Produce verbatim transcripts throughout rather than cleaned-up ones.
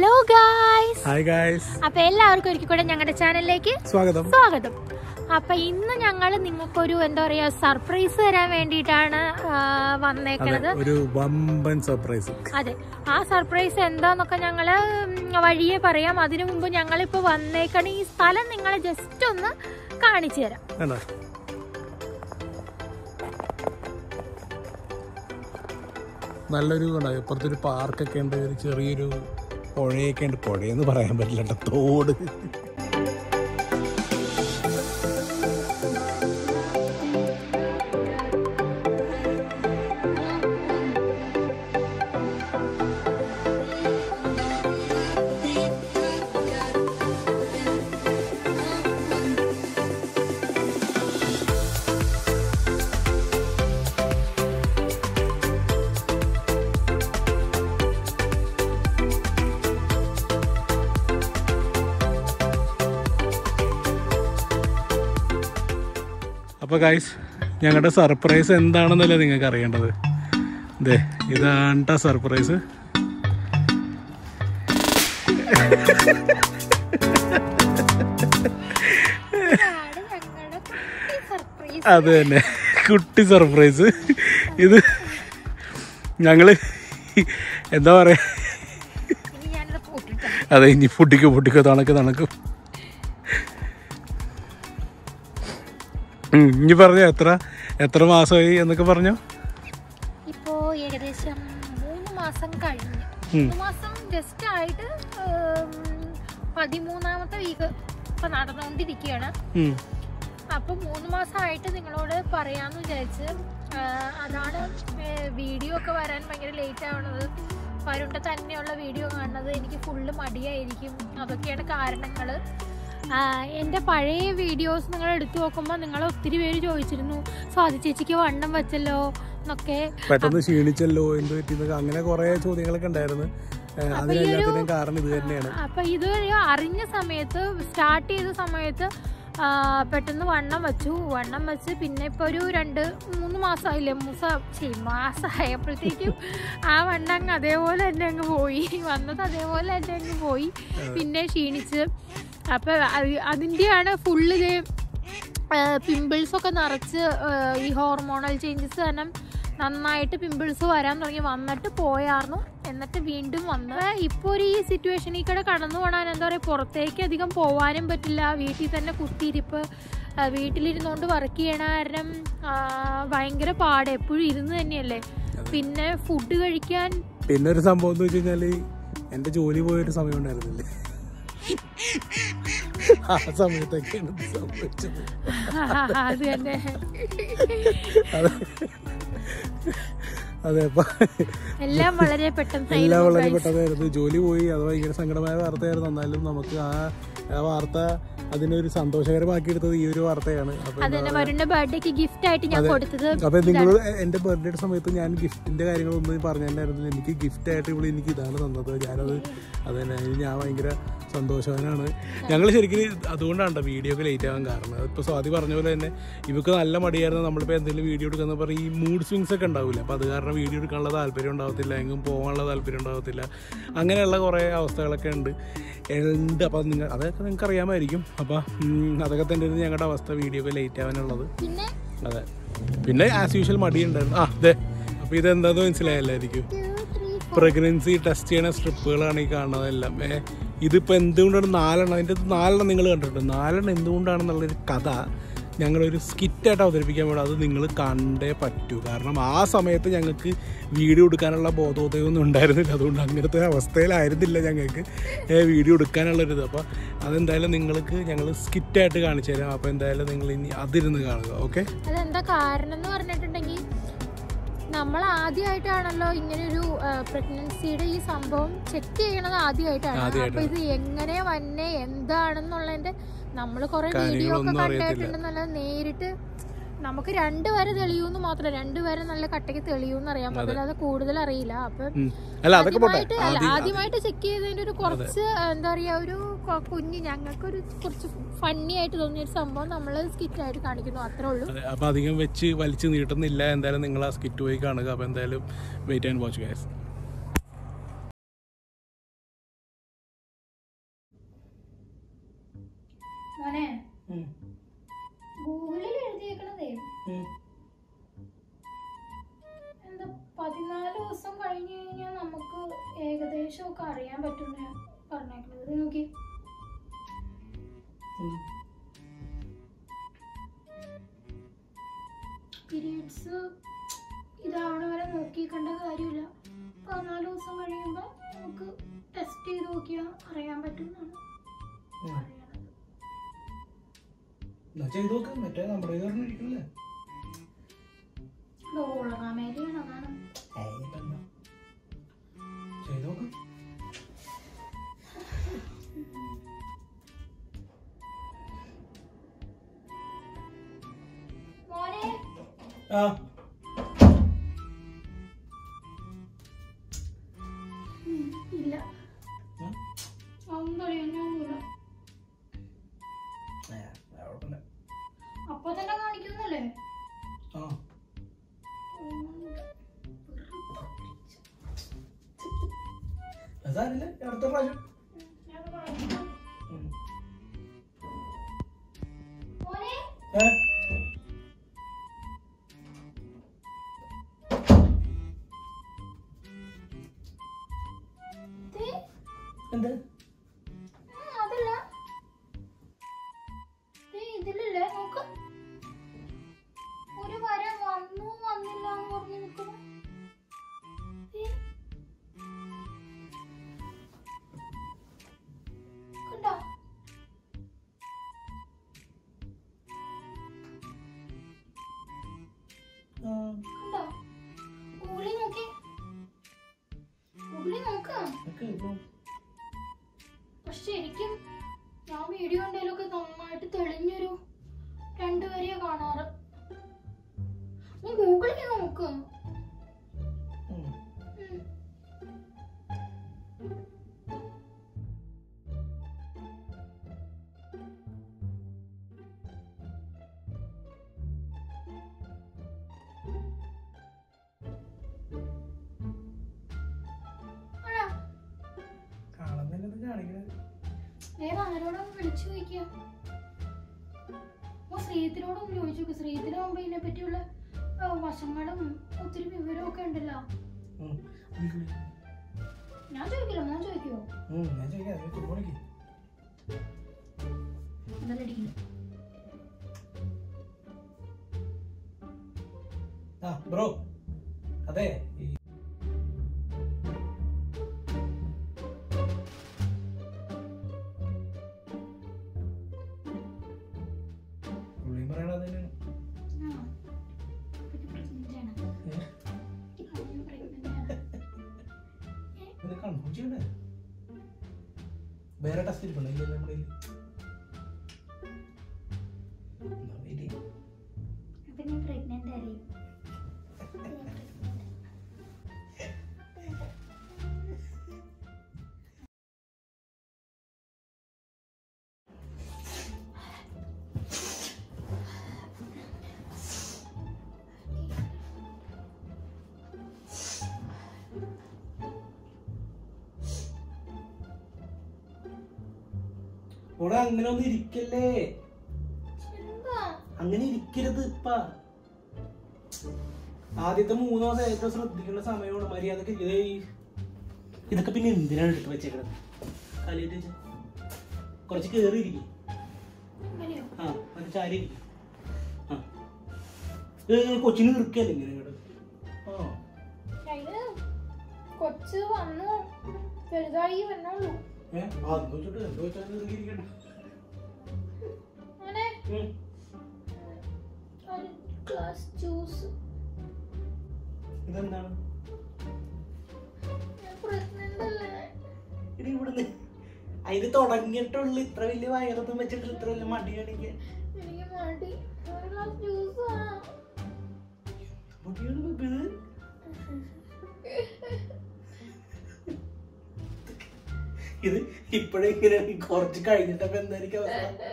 Hello guys. Hi guys. അപ്പോൾ എല്ലാവർക്കും ഒരിക്കൽ കൂടി ഞങ്ങളുടെ ചാനലിലേക്ക് സ്വാഗതം. സ്വാഗതം. അപ്പോൾ ഇന്ന് ഞങ്ങൾ നിങ്ങൾക്ക് ഒരു എന്താ പറയാ സർപ്രൈസ് തരാൻ വേണ്ടിട്ടാണ് വന്നേക്കുന്നത്. ഒരു വമ്പൻ സർപ്രൈസ്. അതെ. ആ സർപ്രൈസ് എന്താണെന്നൊക്കെ ഞങ്ങൾ വഴിയേ പറയാം. അതിനു മുൻപ് ഞങ്ങൾ ഇപ്പോൾ വന്നേക്കണ ഈ സ്ഥലം നിങ്ങളെ ജസ്റ്റ് ഒന്ന് കാണിച്ചു തരാം. അല്ലേ? നല്ലൊരു ഉണ്ടായി അപ്പുറത്തൊരു പാർക്കൊക്കെ ഉണ്ട്, ഒരു ചെറിയൊരു പുഴയൊക്കെ ഉണ്ട്. പുഴയെന്ന് പറയാൻ പറ്റില്ല കേട്ടോ, തോട്. അപ്പോൾ ഗൈസ്, ഞങ്ങളുടെ സർപ്രൈസ് എന്താണെന്നല്ലേ നിങ്ങൾക്ക് അറിയേണ്ടത്. അതെ, ഇതാണ് സർപ്രൈസ്. അത് തന്നെ കുട്ടി സർപ്രൈസ്. ഇത് ഞങ്ങൾ എന്താ പറയുക, അതെ ഇനി പൊട്ടിക്കോ പൊട്ടിക്കോ തണക്ക് തണക്കും. ഇനി പറഞ്ഞോ, എത്ര എത്ര മാസമായി എന്നൊക്കെ പറഞ്ഞോ. ഇപ്പോ ഏകദേശം മൂന്ന് മാസം കഴിഞ്ഞു. മൂന്ന് മാസം ജസ്റ്റ് ആയിട്ട് പതിമൂന്നാമത്തെ വീക്ക് ഇപ്പൊ നടന്നുകൊണ്ടിരിക്കുകയാണ്. അപ്പൊ മൂന്ന് മാസമായിട്ട് നിങ്ങളോട് പറയാന്ന് വിചാരിച്ച്, അതാണ് വീഡിയോ ഒക്കെ വരാൻ ഭയങ്കര ലേറ്റ് ആവുന്നത്. വരുണ്ട തന്നെയുള്ള വീഡിയോ കാണുന്നത് എനിക്ക് ഫുള്ള് മടിയായിരിക്കും. അതൊക്കെയാണ് കാരണങ്ങള്. എൻ്റെ പഴയ വീഡിയോസ് നിങ്ങൾ എടുത്തു നോക്കുമ്പോൾ നിങ്ങൾ ഒത്തിരി പേര് ചോദിച്ചിരുന്നു, സ്വാതി ചേച്ചിക്ക് വണ്ണം വെച്ചല്ലോ എന്നൊക്കെ, പെട്ടെന്ന് ക്ഷീണിച്ചല്ലോ, എന്ത് പറ്റിയെന്നൊക്കെ, അങ്ങനെ കുറേ ചോദ്യങ്ങളൊക്കെ ഉണ്ടായിരുന്നു. അപ്പൊ ഇതൊരു അറിഞ്ഞ സമയത്ത്, സ്റ്റാർട്ട് ചെയ്ത സമയത്ത് പെട്ടെന്ന് വണ്ണം വെച്ചു. വണ്ണം വെച്ച് പിന്നെ ഇപ്പോൾ ഒരു രണ്ട് മൂന്ന് മാസമായില്ലേ, മൂസ ശരി മാസമായപ്പോഴത്തേക്കും ആ വണ്ണം അങ്ങ് അതേപോലെ തന്നെ അങ്ങ് പോയി. വന്നത് അതേപോലെ തന്നെ അങ്ങ് പോയി, പിന്നെ ക്ഷീണിച്ച്. അപ്പൊ അതിൻ്റെയാണ് ഫുള്ളില് പിമ്പിൾസൊക്കെ നിറച്ച് ഈ ഹോർമോണൽ ചേഞ്ചസ് കാരണം നന്നായിട്ട് പിമ്പിൾസ് വരാൻ തുടങ്ങി. വന്നിട്ട് പോയായിരുന്നു, എന്നിട്ട് വീണ്ടും വന്ന് ഇപ്പോൾ ഒരു ഈ സിറ്റുവേഷനിൽ കൂടെ കടന്നു പോകാൻ എന്താ പറയുക, പുറത്തേക്ക് അധികം പോകാനും പറ്റില്ല. വീട്ടിൽ തന്നെ കുത്തിയിരിപ്പ്, വീട്ടിലിരുന്നുകൊണ്ട് വർക്ക് ചെയ്യണ കാരണം ഭയങ്കര പാട്, എപ്പോഴും ഇരുന്ന് തന്നെയല്ലേ. പിന്നെ ഫുഡ് കഴിക്കാൻ, പിന്നെ ഒരു സംഭവം എന്ന് വെച്ച് കഴിഞ്ഞാൽ എൻ്റെ ജോലി പോയൊരു സമയം ഉണ്ടായിരുന്നില്ലേ, ആ സമയത്തൊക്കെയാണ് സംഭവിച്ചത്. അത് തന്നെ, അതെ എല്ലാം വളരെ പെട്ടെന്ന് എല്ലാം വളരെ പെട്ടെന്നായിരുന്നു. ജോലി പോയി, അത് ഭയങ്കര സങ്കടമായ വാർത്തയായിരുന്നു. എന്നാലും നമുക്ക് ആ ആ വാർത്ത അതിനൊരു സന്തോഷകരമാക്കി എടുത്തത് ഈ ഒരു വാർത്തയാണ്. അപ്പൊ നിങ്ങൾ എന്റെ ബർത്ത്ഡേയുടെ സമയത്ത് ഞാൻ ഗിഫ്റ്റിന്റെ കാര്യങ്ങളൊന്നും പറഞ്ഞിട്ടുണ്ടായിരുന്നില്ല. എനിക്ക് ഗിഫ്റ്റ് ആയിട്ട് ഇവിടെ എനിക്ക് ഇതാണ് തന്നത്. ഞാനത് അത് തന്നെ, ഞാൻ ഭയങ്കര സന്തോഷവാനാണ്. ഞങ്ങൾ ശരിക്കും അതുകൊണ്ടാണ് വീഡിയോ ഒക്കെ ലേറ്റ് ആകാൻ കാരണം. ഇപ്പോൾ സ്വാതി പറഞ്ഞ പോലെ തന്നെ ഇവർക്ക് നല്ല മടിയായിരുന്നു. നമ്മളിപ്പോൾ എന്തെങ്കിലും വീഡിയോ എടുക്കുന്ന പറഞ്ഞാൽ ഈ മൂഡ് സ്വിങ്സ് ഒക്കെ ഉണ്ടാവില്ല. അപ്പോൾ അത് കാരണം വീഡിയോ എടുക്കാനുള്ള താല്പര്യം ഉണ്ടാകത്തില്ല, എങ്ങും പോകാനുള്ള താല്പര്യം ഉണ്ടാകത്തില്ല. അങ്ങനെയുള്ള കുറേ അവസ്ഥകളൊക്കെ ഉണ്ട് ഉണ്ട്. അപ്പോൾ നിങ്ങൾ അതൊക്കെ നിങ്ങൾക്ക് അറിയാമായിരിക്കും. അപ്പോൾ അതൊക്കെ തന്നെയായിരുന്നു ഞങ്ങളുടെ അവസ്ഥ, വീഡിയോ ഒക്കെ ലേറ്റ് ആവാനുള്ളത്. അതെ, പിന്നെ ആസ് യൂഷ്വൽ മടിയുണ്ടായിരുന്നു. ആ അതെ, അപ്പോൾ ഇതെന്താണെന്ന് മനസ്സിലായല്ലായിരിക്കും. പ്രഗ്നൻസി ടെസ്റ്റ് ചെയ്യണ സ്ട്രിപ്പുകളാണ് ഈ കാണുന്നതെല്ലാം. ഏഹ് ഇതിപ്പോൾ എന്തുകൊണ്ടാണ് നാലെണ്ണം, അതിൻ്റെ നാലെണ്ണം നിങ്ങൾ കണ്ടിട്ടുണ്ട്. നാലെണ്ണം എന്തുകൊണ്ടാണെന്നുള്ളൊരു കഥ ഞങ്ങളൊരു സ്കിറ്റായിട്ട് അവതരിപ്പിക്കാൻ വേണ്ടി, അത് നിങ്ങൾ കണ്ടേ പറ്റൂ. കാരണം ആ സമയത്ത് ഞങ്ങൾക്ക് വീഡിയോ എടുക്കാനുള്ള ബോധോദയമൊന്നും ഉണ്ടായിരുന്നില്ല. അതുകൊണ്ട് അങ്ങനത്തെ അവസ്ഥയിലായിരുന്നില്ല ഞങ്ങൾക്ക് വീഡിയോ എടുക്കാനുള്ളൊരിത്. അപ്പോൾ അതെന്തായാലും നിങ്ങൾക്ക് ഞങ്ങൾ സ്കിറ്റായിട്ട് കാണിച്ചു തരാം. അപ്പോൾ എന്തായാലും നിങ്ങൾ ഇനി അതിരുന്ന് കാണുക, ഓക്കെ. അതെന്താ കാരണം എന്ന് പറഞ്ഞിട്ടുണ്ടെങ്കിൽ, നമ്മൾ ആദ്യമായിട്ടാണല്ലോ ഇങ്ങനൊരു പ്രഗ്നൻസിയുടെ ഈ സംഭവം ചെക്ക് ചെയ്യണത്, ആദ്യമായിട്ടാണ്. അപ്പൊ ഇത് എങ്ങനെ വന്നേ എന്താണെന്നുള്ളതിന്റെ നമ്മള് കൊറേ വീഡിയോ ഒക്കെ കണ്ടായിട്ടുണ്ടെന്നല്ല, നേരിട്ട് നമുക്ക് രണ്ടുപേരെ തെളിയൂന്ന് മാത്രമല്ല, രണ്ടുപേരെ നല്ല കട്ടയ്ക്ക് തെളിയൂന്ന് അറിയാൻ പറ്റില്ല. അത് കൂടുതൽ അറിയില്ല. അപ്പൊ ആദ്യമായിട്ട് ആദ്യമായിട്ട് ചെക്ക് ചെയ്തതിന്റെ ഒരു കുറച്ച് എന്താ പറയാ, ഒരു കുഞ്ഞ് ഞങ്ങൾക്കൊരു കുറച്ച് ഫണ്ണി ആയിട്ട് തോന്നിയൊരു സംഭവം നമ്മള് സ്കിറ്റ് ആയിട്ട് കാണിക്കുന്നു, അത്രേ ഉള്ളൂ. അപ്പൊ അധികം വെച്ച് വലിച്ചു നീട്ടുന്നില്ല. എന്തായാലും നിങ്ങൾ ആ സ്കിറ്റ് പോയി കാണുക. അപ്പൊ എന്തായാലും വെയിറ്റ് ആൻഡ് വാച്ച് ഗൈസ്. പറയാൻ പറ്റുന്ന പറഞ്ഞേക്കുന്നത്. നോക്കി പീരീഡ്സ് ഇതാവണ വരെ നോക്കി കണ്ട കാര്യമില്ല. പതിനാല് ദിവസം കഴിയുമ്പോൾ നമുക്ക് ടെസ്റ്റ് ചെയ്ത് നോക്കിയാൽ അറിയാൻ പറ്റുന്നതാണ്. ഇല്ല അപ്പൊ തന്നെ കാണിക്കുന്നല്ലേ? അടുത്ത പ്രാവശ്യം എന്ത് അതല്ല ഇതിലല്ലേ നോക്ക് ഒരു വര വന്നു വന്നില്ല എന്ന് പറഞ്ഞു നിൽക്കുന്നു. പക്ഷെ എനിക്കും ഞാൻ വീഡിയോ ഉണ്ടെങ്കിലൊക്കെ നന്നായിട്ട് തെളിഞ്ഞൊരു രണ്ടുപേരെയാ കാണാറ്. നീ ഗൂഗിളിൽ നോക്ക്. ആരോടൊന്നും വിളിച്ചു ചോദിക്കുക. ശ്രീത്തിനോടൊന്നും ചോദിച്ചു നോക്കുക. ശ്രീത്തിനാകുമ്പോ ഇതിനെ പറ്റിയുള്ള വശങ്ങളും ഒത്തിരി വിവരവും ഒക്കെ ഉണ്ടല്ലോ. ഞാൻ ചോദിക്കില്ല. ഞാൻ ചോദിക്കോ? ബ്രോ അതെ വേറെ ടെസ്റ്റ് ഇരിക്കണോ? ഇല്ല നമ്മുടെ ഇവിടെ അങ്ങനെ ഒന്നും ഇരിക്കല്ലേ, അങ്ങനെ ഇരിക്കരുത്. ഇപ്പ ആദ്യത്തെ മൂന്ന് ദിവസം ഏറ്റവും ശ്രദ്ധിക്കേണ്ട സമയമാണ്. മര്യാദക്ക് ഇതൊക്കെ പിന്നെ എന്തിനാണ് എടുത്ത് വെച്ചേക്കണത്? കാലിട്ട് വെച്ച കുറച്ച് കേറിയിരിക്കും. ആ മറ്റേ ചാരി ആ കൊച്ചിന് നിൽക്കല്ലേ ഇങ്ങനെ കേട്ടോ. അതിന് തുടങ്ങിയിട്ടുള്ള ഇത്ര വലിയ വയറൊന്നും വെച്ചിട്ട് ഇത്ര വലിയ മടി കാണിക്കാൻ ഇത് ഇപ്പഴേ ഇങ്ങനെ കൊറച്ച് കഴിഞ്ഞിട്ടപ്പോ എന്തായിരിക്കും അവസ്ഥ?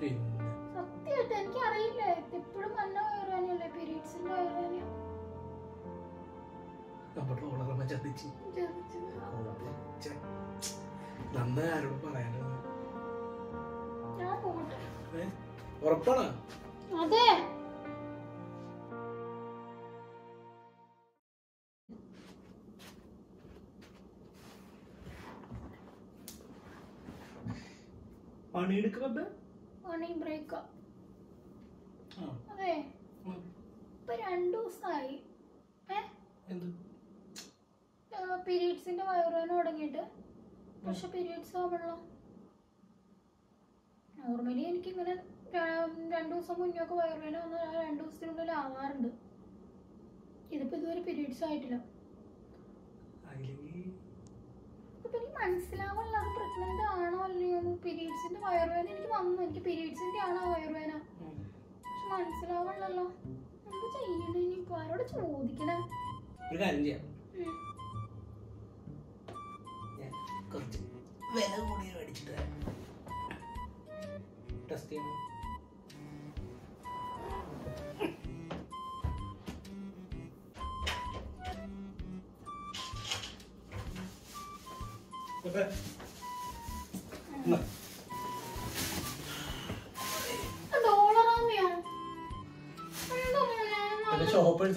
I On break up. Okay. But undo side. Eh? The periods in the wire are periods normally, and keep it undo someone you go and undo still the alarm. It's a period side. Periods in the wire when it comes and periods in the Anna Irena. She wants a lot of love. I'm going to inquire to the killer. Regarding well, would you ready to test him? No. Shoppers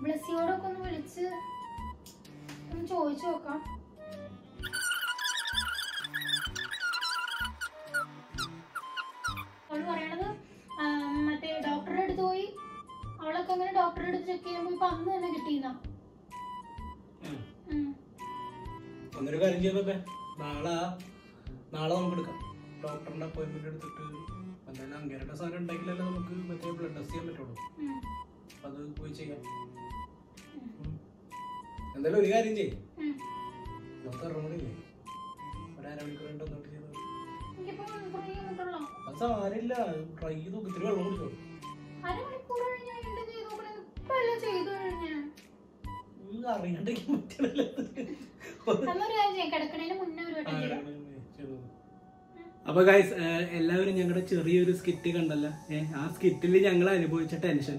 Bless you, I will enjoy Choka. One for another, a doctorate do it. All a common doctorate came with Pamela and Gatina. On the regard, give a bit. Nala, Nala, doctor, an appointment at the two. And then I'm getting a certain like a little with a blood, the same at all. Other which again. And the Luria in J. Not the Romani. But I am current on the table. Azarilla, try you with your own. I don't put her in the open pilot. You are in a Now guys, everyone has a little skit. That skit is a little tension.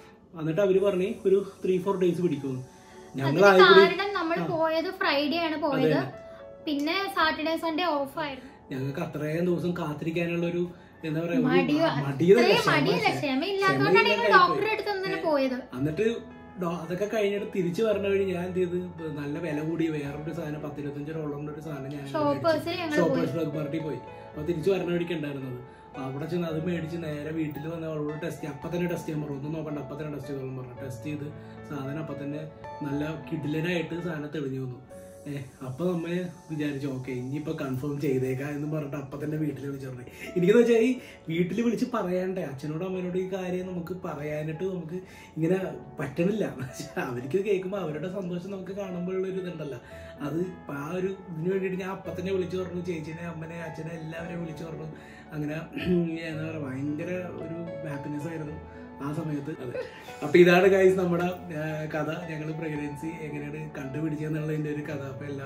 That time we will do three four days. We will do. We will do Friday and Saturday Sunday off. We will do three days. We will do three days. We will No, that's why I did it. I did it. I did it. I did it. I did it. I did it. I did it. I did it. I did it. I did it. I did it. I did it. I did it. I did it. I did it. I did it. I did it. I did it. I did it. I Eh, upon me, we are joking. Nipper confirmed Jay, they got in the Marat up and the wheat little journey. In the other Jay, wheat little chipare and Chinoda Melodica and Mukupare and two in a pattern lamb. I will kick him out of some person of Kanambu than the other power. You knew it up, but the new journal change in a manage and a level journal. I'm going to happiness. Happy that guys, Namada Kada, Yangle pregnancy, and contributed general in the Kada, and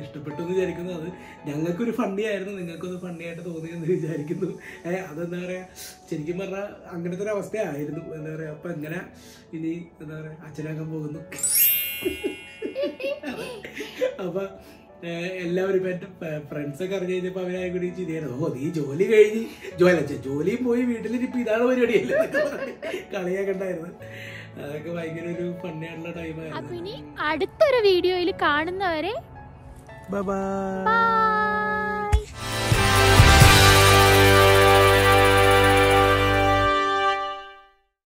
the stupid to the Jericho. Yanga could fund the iron and Yako fund the other than the Jericho. Other than Cherikimara, Angara was there, and there are Pangana in the Acharaka Bono. എല്ലാവരും എൻ്റെ ഫ്രണ്ട്സൊക്കെ അറിഞ്ഞു കഴിഞ്ഞപ്പോൾ അവരെ കൂടി ചെയ്തായിരുന്നു, ഓ നീ ജോലി കഴിഞ്ഞ് ജോലി അച്ഛൻ ജോലിയും പോയി വീട്ടിലിരിപ്പോൾ ഇതാണ് പരിപാടിയല്ല കളിയൊക്കെ ഉണ്ടായിരുന്നു. അതൊക്കെ ഭയങ്കര ഒരു ഫണ്ണിയായിട്ടുള്ള ടൈമായിരുന്നു. അടുത്തൊരു വീഡിയോയിൽ കാണുന്നവരെ.